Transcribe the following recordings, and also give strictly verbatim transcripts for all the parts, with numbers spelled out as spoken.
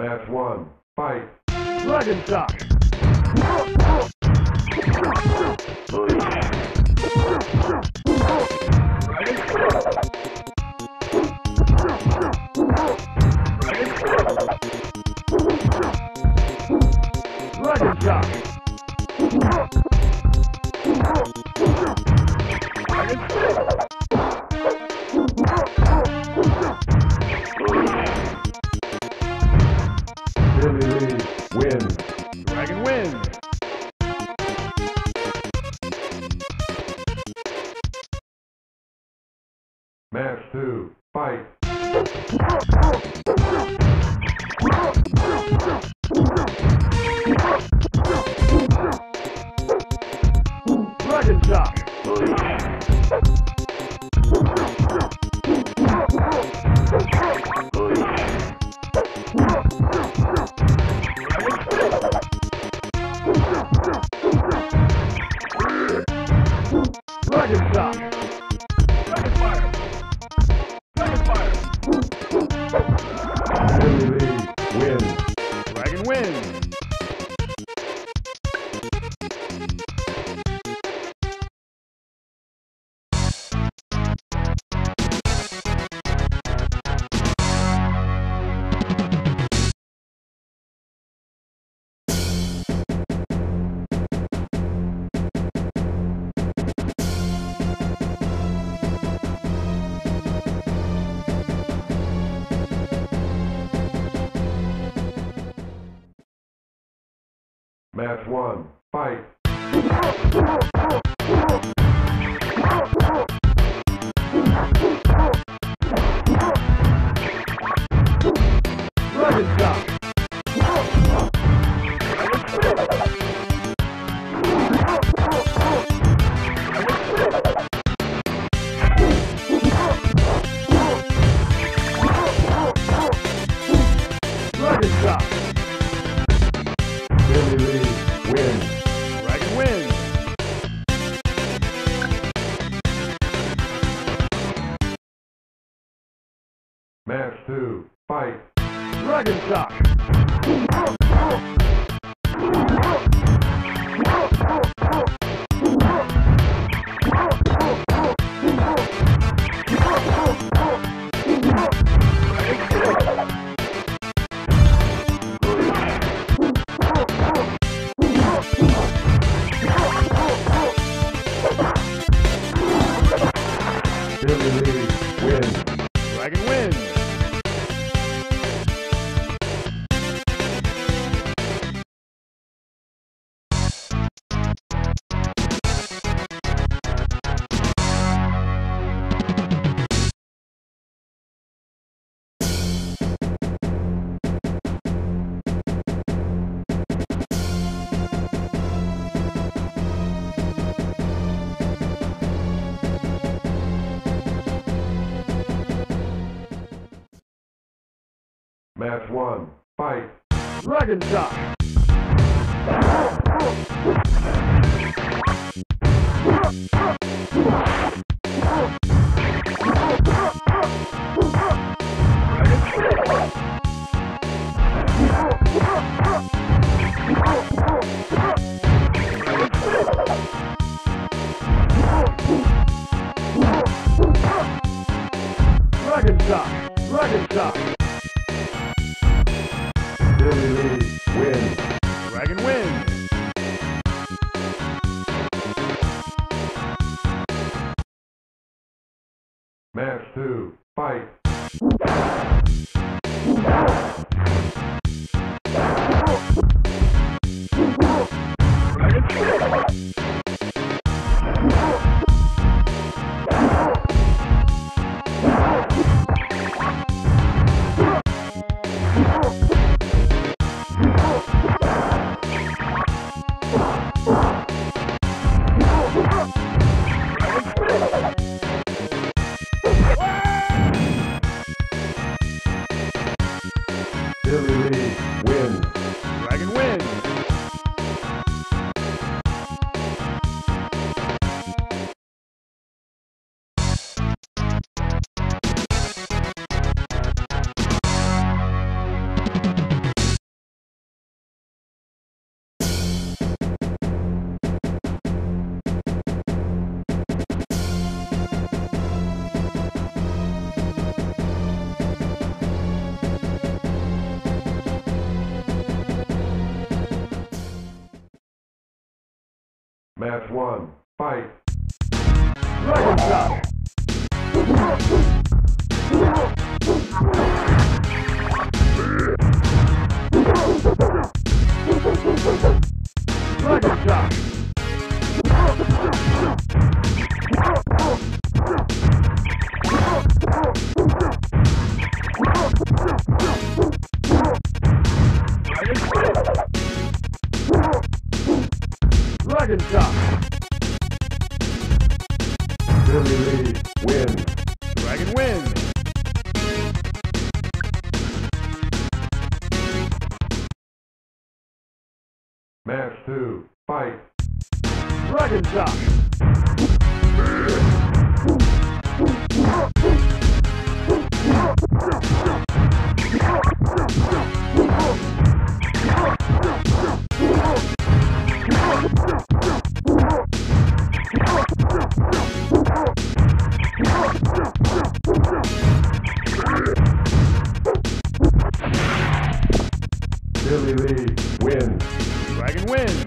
Match one, fight. Dragon Shock. Dragon Shock. Billy Lee wins. Dragon wins. Match two, fight. Dragon Shock. Dragon Shock! Dragon Fire! Dragon Fire! Billy Lee wins! Dragon wins! Match one, fight! Dragon Shock! Dragon Shock! Billy Lee wins. Dragon wins. Match two, fight. Dragon Shock. Billy Lee wins. Dragon wins. Match one, fight. Dragon Shock. Dragon Shock. Dragon Shock. Billy Lee wins. Dragon wins. Match one, fight! Dragon shot! Dragon shot! Dragon shot! Billy Lee wins! Dragon wins! Match two, fight! Dragon shot! Billy Lee wins. Dragon wins.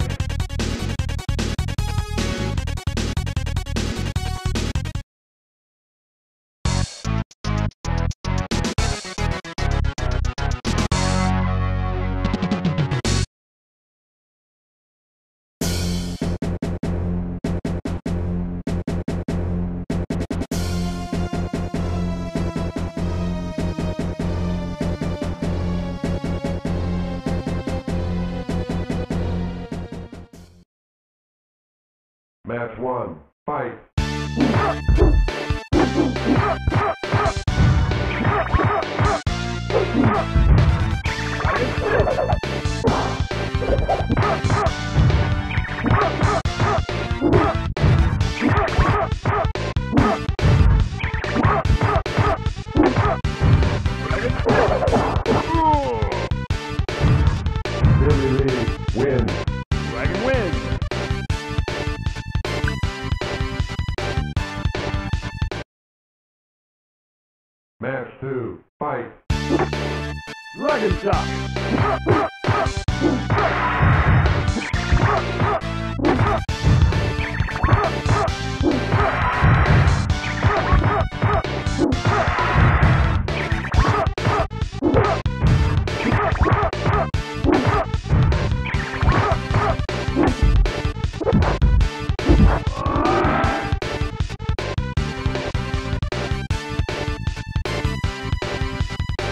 Match one, fight! Billy Lee wins! Dragon wins! Match two, fight! Dragon shot! Billy Lee wins.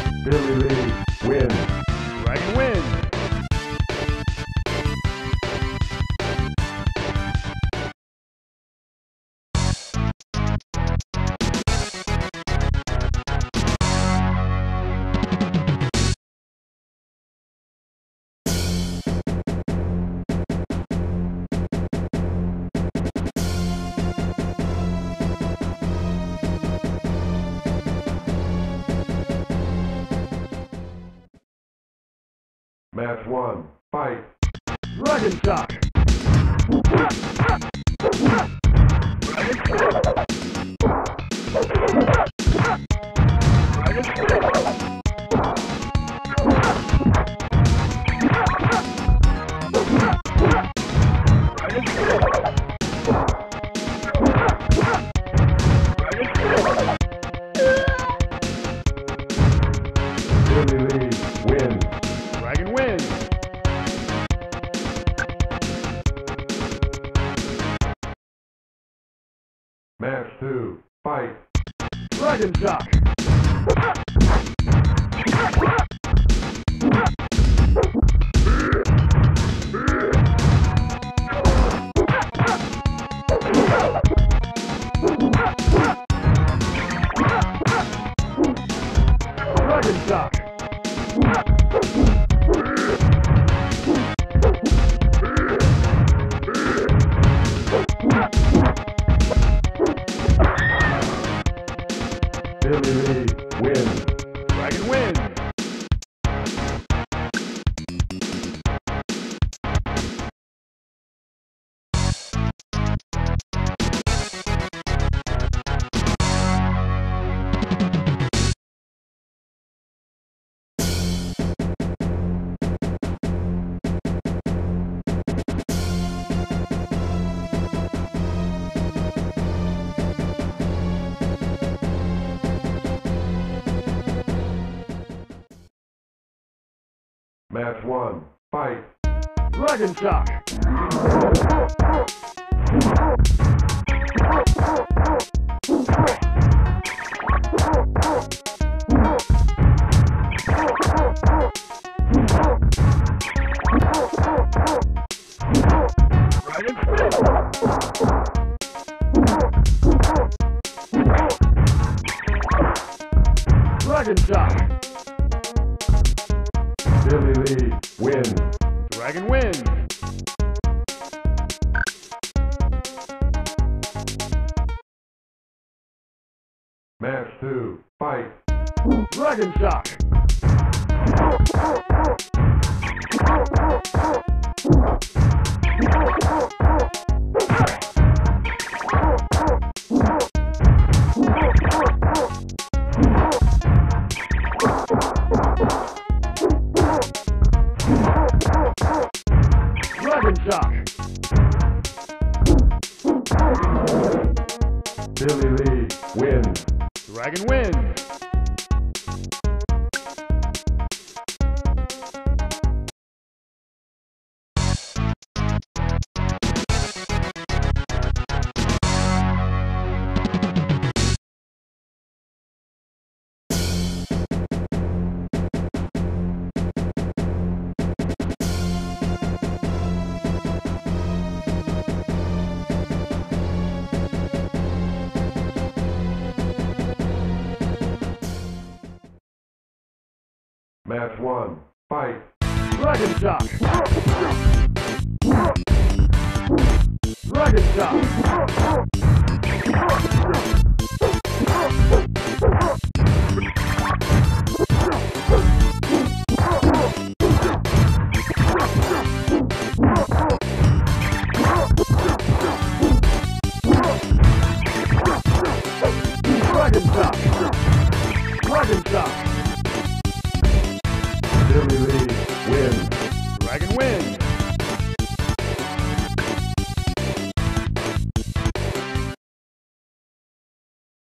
Dragon wins. Match one, fight! Dragon shot! Billy Lee wins! Dragon wins! Match two, fight! Dragon shot! Dragon shot! Billy Lee wins. Match one, fight. Dragon shock. Dragon spin. Dragon shock. Billy Lee wins. Dragon wins. Match two, fight. Dragon shock. Dragon shock. Billy Lee wins. Dragon wins. Match one, fight. Dragon shock. Dragon shock. Dragon shock. Dragon shock. Billy Lee wins. Dragon wins.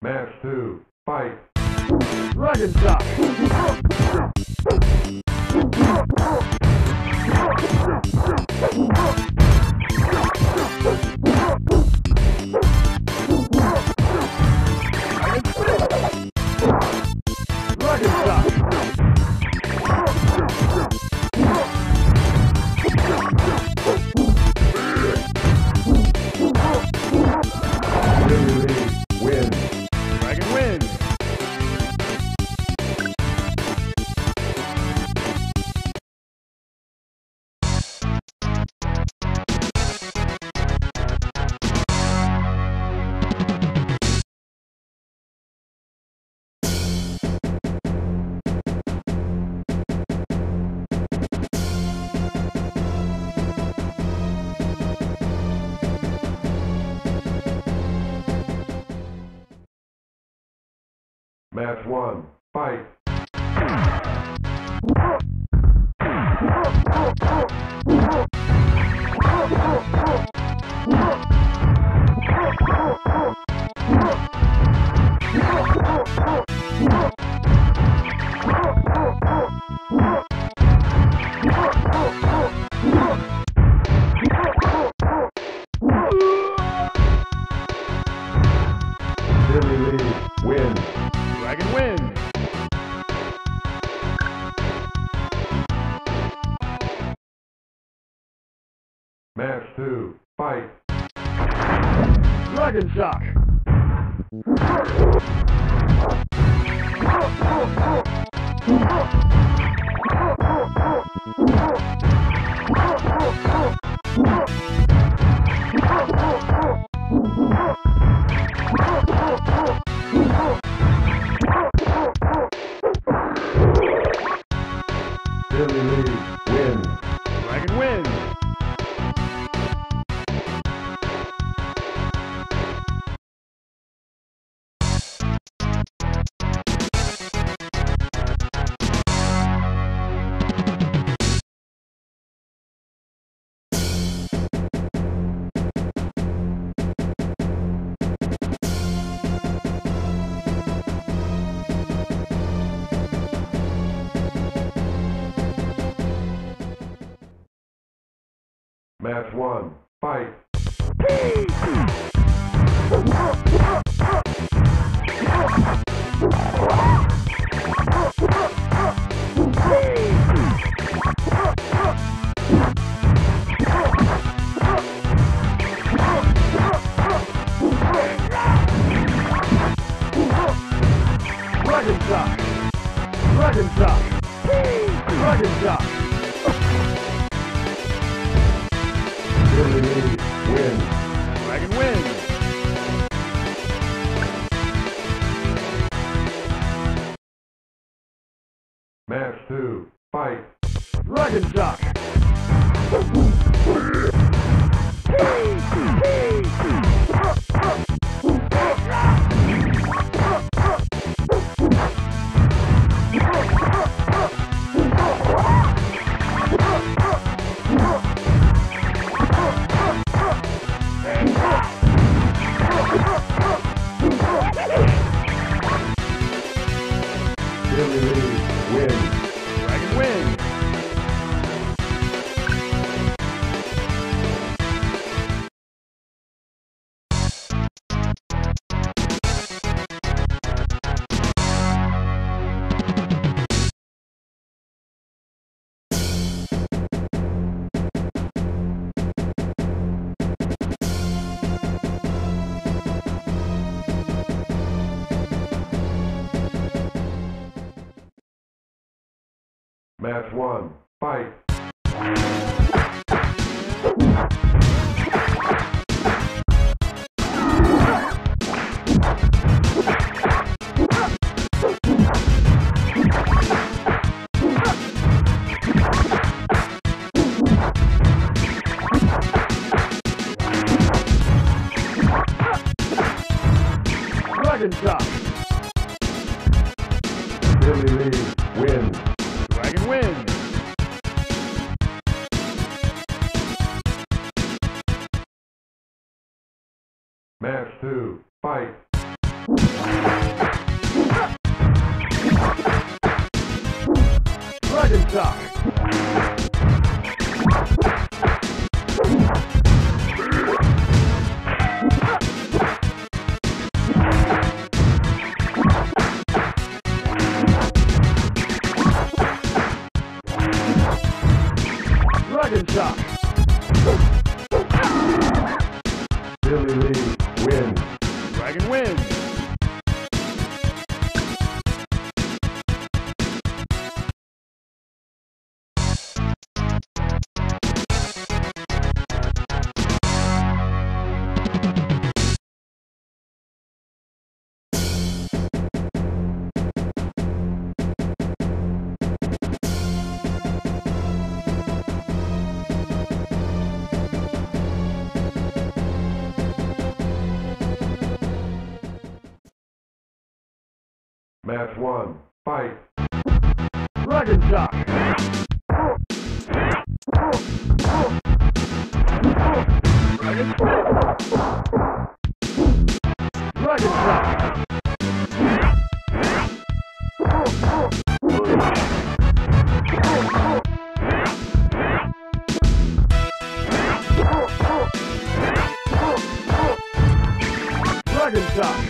Match two, fight. Dragon shot. Dragon shot. Match one, fight. Billy Lee wins. Dragon wins. Match two, fight. Dragon shock. Billy Lee wins. Dragon wins. Match one. Fight. Dragon drop. Dragon drop. Dragon drop. Billy Lee wins. Dragon wins. Match two. Fight. Dragon drop. Billy Lee wins. Dragon wins. Match one. Fight. Dragon drop. Billy Lee wins. Dragon wins. Match two. Fight. Dragon drop. Dragon drop. Billy Lee wins. Dragon wins. Match one. Fight. Dragon drop. Dragon drop. Dragon drop. Dragon drop.